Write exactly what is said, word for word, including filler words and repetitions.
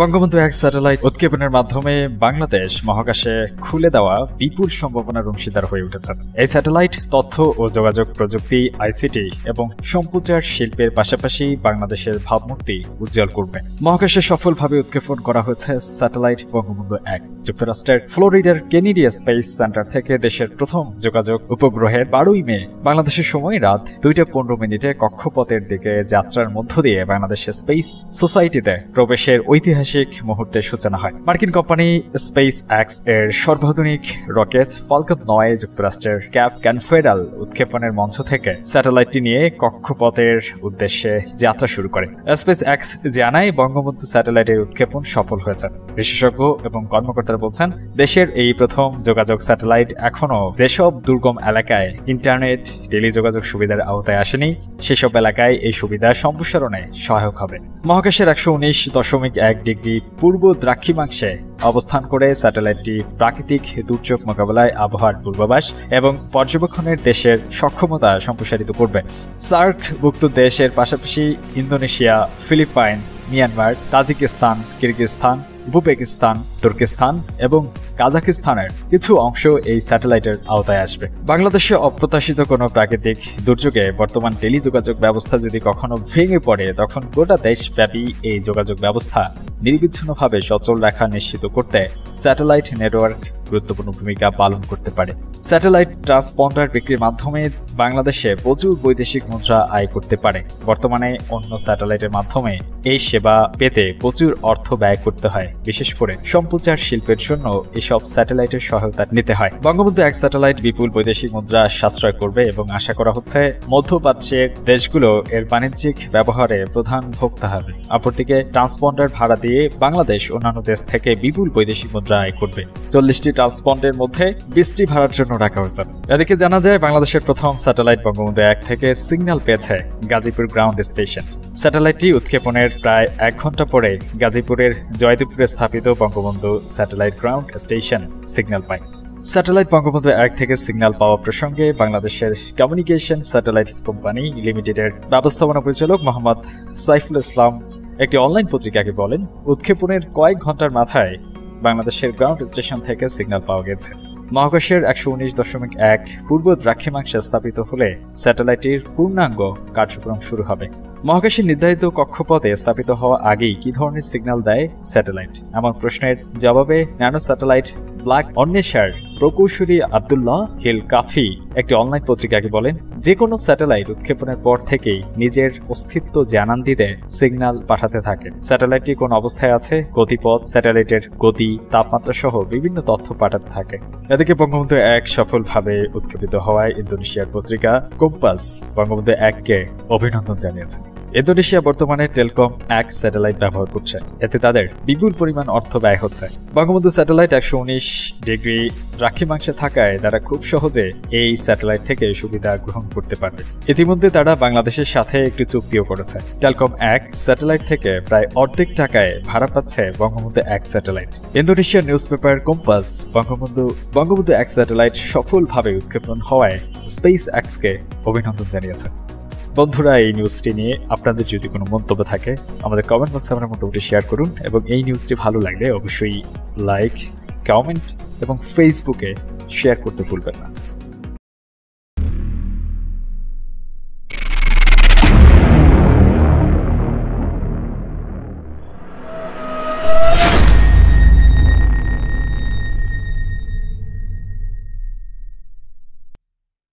বঙ্গবন্ধু এক স্যাটেলাইট উৎক্ষেপণের মাধ্যমে বাংলাদেশ মহাকাশে খুলে দেওয়া বিপুল সম্ভাবনার অংশীদার হয়ে উঠেছে। এই স্যাটেলাইট তথ্য ও যোগাযোগ প্রযুক্তি আইসিটি এবং সম্প্রচার শিল্পের পাশাপাশি বাংলাদেশের ভাবমূর্তি উজ্জ্বল করবে। মহাকাশে সফলভাবে উৎক্ষেপণ করা হয়েছে স্যাটেলাইট বঙ্গবন্ধু এক। যুক্তরাষ্ট্রের ফ্লোরিডার কেনেডি স্পেস সেন্টার থেকে দেশের প্রথম যোগাযোগ উপগ্রহের বারোই মে বাংলাদেশের সময় রাত দুইটা পনেরো মিনিটে কক্ষপথের দিকে যাত্রার মধ্য দিয়ে বাংলাদেশের স্পেস সোসাইটিতে প্রবেশের ঐতিহাসিক মুহূর্তের সূচনা হয়। মার্কিন কোম্পানি স্পেস এক্স এর সর্বাধুনিক রকেট ফলকন নয় যুক্তরাষ্ট্রের ক্যাপ ক্যানফেডাল উৎক্ষেপণের মঞ্চ থেকে স্যাটেলাইটটি নিয়ে কক্ষপথের উদ্দেশ্যে যাত্রা শুরু করে। স্পেস এক্স জানায়, বঙ্গবন্ধু স্যাটেলাইটের উৎক্ষেপণ সফল হয়েছে। বিশেষজ্ঞ এবং কর্মকর্তারা বলছেন, দেশের এই প্রথম যোগাযোগ স্যাটেলাইট এখনও যেসব দুর্গম এলাকায় ইন্টারনেট টেলিযোগাযোগ সুবিধার আওতায় আসেনি, সেসব এলাকায় এই সুবিধা সম্প্রসারণে সহায়ক হবে। মহাকাশের একশো উনিশ দশমিক এক ডিগ্রি পূর্ব দ্রাক্ষিমাংশে অবস্থান করে স্যাটেলাইটটি প্রাকৃতিক দুর্যোগ মোকাবেলায় আবহাওয়ার পূর্বাভাস এবং পর্যবেক্ষণের দেশের সক্ষমতা সম্প্রসারিত করবে। সার্কভুক্ত দেশের পাশাপাশি Indonesia, Philippines, Myanmar, Tajikistan, Kyrgyzstan, Uzbekistan, Turkestan এবং কাজাকিস্তানের কিছু অংশ এই স্যাটেলাইটের আওতায় আসবে। বাংলাদেশে অপ্রত্যাশিত কোনো প্রাকৃতিক দুর্যোগে বর্তমান টেলিযোগাযোগ ব্যবস্থা যদি কখনো ভেঙে পড়ে, তখন গোটা দেশব্যাপী এই যোগাযোগ ব্যবস্থা নির্বিচ্ছিন্নভাবে সচল রাখা নিশ্চিত করতে স্যাটেলাইট নেটওয়ার্ক গুরুত্বপূর্ণ ভূমিকা পালন করতে পারে। স্যাটেলাইট ট্রান্সপন্ডার বিক্রির মাধ্যমে বাংলাদেশে প্রচুর বৈদেশিক মুদ্রা আয় করতে পারে। বর্তমানে অন্য স্যাটেলাইটের মাধ্যমে এই সেবা পেতে প্রচুর অর্থ ব্যয় করতে হয়। বিশেষ করে সম্প্রচার শিল্পের জন্য এসব স্যাটেলাইটের সহায়তা নিতে হয়। বঙ্গবন্ধু এক স্যাটেলাইট বিপুল বৈদেশিক মুদ্রা সাশ্রয় করবে এবং আশা করা হচ্ছে মধ্যপ্রাচ্যের দেশগুলো এর বাণিজ্যিক ব্যবহারে প্রধান ভোক্তা হবে। অপরদিকে ট্রান্সপন্ডার ভাড়া দিয়ে বাংলাদেশ অন্যান্য দেশ থেকে বিপুল বৈদেশিক মুদ্রা আয় করবে। চল্লিশটি ট্রান্সপন্ডের মধ্যে বিশটি ভাড়ার জন্য রাখা হয়েছে। এদিকে জানা যায়, বাংলাদেশের প্রথম স্যাটেলাইট বঙ্গবন্ধু এক থেকে সিগন্যাল পেয়েছে গাজীপুর গ্রাউন্ড স্টেশন। স্যাটেলাইটটি উৎক্ষেপণের প্রায় এক ঘন্টা পরে গাজীপুরের জয়দেবপুরে স্থাপিত Bangabandhu satellite ground station signal পায়। স্যাটেলাইট বঙ্গবন্ধু এক থেকে সিগন্যাল পাওয়া প্রসঙ্গে বাংলাদেশের কমিউনিকেশন স্যাটেলাইট কোম্পানি লিমিটেডের ব্যবস্থাপনা পরিচালক মোহাম্মদ সাইফুল ইসলাম একটি অনলাইন পত্রিকাকে বলেন, উৎক্ষেপণের কয়েক ঘন্টার মাথায় বাংলাদেশের গ্রাউন্ড স্টেশন থেকে সিগন্যাল পাওয়া গেছে। মহাকাশের একশো উনিশ দশমিক এক পূর্ব দ্রাক্ষিমাংশে স্থাপিত হলে স্যাটেলাইটটির পূর্ণাঙ্গ কার্যক্রম শুরু হবে। মহাকাশের নির্ধারিত কক্ষপথে স্থাপিত হওয়া আগেই কি ধরনের সিগন্যাল দেয় স্যাটেলাইট? এমন প্রশ্নের জবাবে ন্যানো স্যাটেলাইট ব্ল্যাক অন্বেষার প্রকৌশলী আবদুল্লাহ হিল কাফি একটি অনলাইন পত্রিকাকে বলেন, যে কোনো স্যাটেলাইট উৎক্ষেপণের পর থেকেই নিজের অস্তিত্ব জানান দিতে সিগন্যাল পাঠাতে থাকে। স্যাটেলাইটটি কোন অবস্থায় আছে, গতিপথ, স্যাটেলাইটের গতি, তাপমাত্রা সহ বিভিন্ন তথ্য পাঠাতে থাকে। এদিকে বঙ্গবন্ধু এক সফলভাবে উৎক্ষেপিত হওয়ায় ইন্দোনেশিয়ার পত্রিকা কম্পাস বঙ্গবন্ধু এককে অভিনন্দন জানিয়েছে। ইন্দোনেশিয়া বর্তমানে টেলকম এক স্যাটেলাইট ব্যবহার করছে, এতে তাদের বিপুল পরিমাণ অর্থ ব্যয় হচ্ছে। বঙ্গবন্ধু স্যাটেলাইট একশো উনিশ ডিগ্রি দ্রাক্ষিমাংশে থাকায় তারা খুব সহজে এই স্যাটেলাইট থেকে সুবিধা গ্রহণ করতে পারবে। ইতিমধ্যে তারা বাংলাদেশের সাথে একটি চুক্তিও করেছে। টেলকম এক স্যাটেলাইট থেকে প্রায় অর্ধেক টাকায় ভাড়া পাচ্ছে বঙ্গবন্ধু এক স্যাটেলাইট। ইন্দোনেশিয়ার news paper Kompas Bangabandhu Bangabandhu এক স্যাটেলাইট সফলভাবে উৎক্ষেপণ হওয়ায় স্পেস এক্সকে অভিনন্দন জানিয়েছে। বন্ধুরা, এই নিউজটি নিয়ে আপনাদের যদি কোনো মন্তব্য থাকে, আমাদের কমেন্ট বক্সে আপনার মন্তব্যটি শেয়ার করুন এবং এই নিউজটি ভালো লাগলে অবশ্যই লাইক, কমেন্ট এবং ফেসবুকে শেয়ার করতে ভুলবেন না।